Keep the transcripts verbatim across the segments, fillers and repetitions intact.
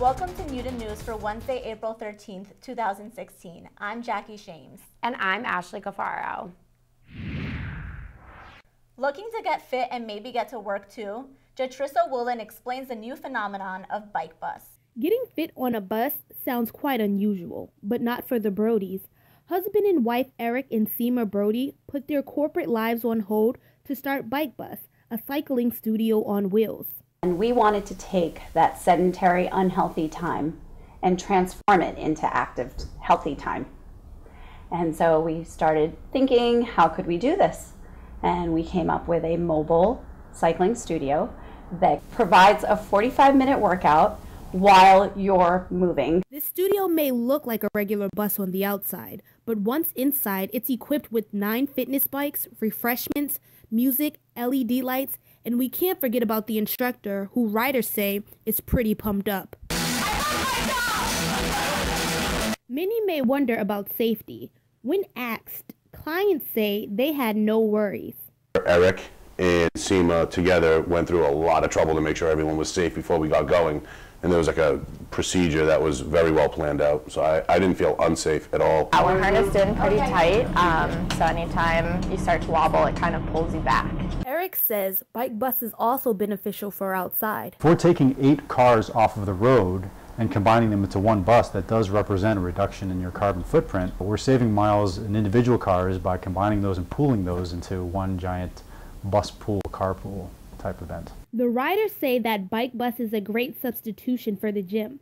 Welcome to Newton News for Wednesday, April thirteenth, two thousand sixteen. I'm Jackie Shames. And I'm Ashley Cafaro. Looking to get fit and maybe get to work too? Jatrissa Wooten explains the new phenomenon of BikeBus. Getting fit on a bus sounds quite unusual, but not for the Brodys. Husband and wife Eric and Seema Brody put their corporate lives on hold to start BikeBus, a cycling studio on wheels. And we wanted to take that sedentary, unhealthy time and transform it into active, healthy time. And so we started thinking, how could we do this? And we came up with a mobile cycling studio that provides a forty-five minute workout while you're moving. The studio may look like a regular bus on the outside, but once inside, it's equipped with nine fitness bikes, refreshments, music, L E D lights, and we can't forget about the instructor, who riders say is pretty pumped up. Many may wonder about safety. When asked, clients say they had no worries. Eric and Seema together went through a lot of trouble to make sure everyone was safe before we got going. And there was like a procedure that was very well planned out, so I, I didn't feel unsafe at all. We're harnessed in pretty tight, um, so anytime you start to wobble, it kind of pulls you back. Eric says BikeBus is also beneficial for outside. If we're taking eight cars off of the road and combining them into one bus, that does represent a reduction in your carbon footprint. But we're saving miles in individual cars by combining those and pooling those into one giant bus pool, carpool type event. The riders say that BikeBus is a great substitution for the gym.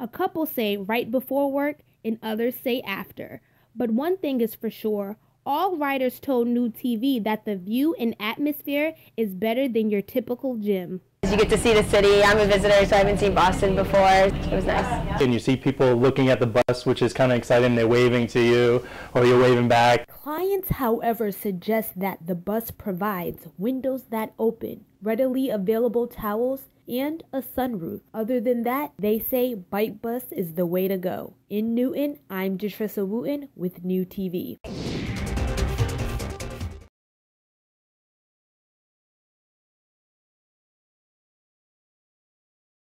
A couple say right before work and others say after. But one thing is for sure, all riders told NewTV that the view and atmosphere is better than your typical gym. You get to see the city. I'm a visitor, so I haven't seen Boston before. It was nice. And you see people looking at the bus, which is kind of exciting. They're waving to you, or you're waving back. Clients, however, suggest that the bus provides windows that open, readily available towels, and a sunroof. Other than that, they say BikeBus is the way to go. In Newton, I'm Jatrissa Wooten with NewTV.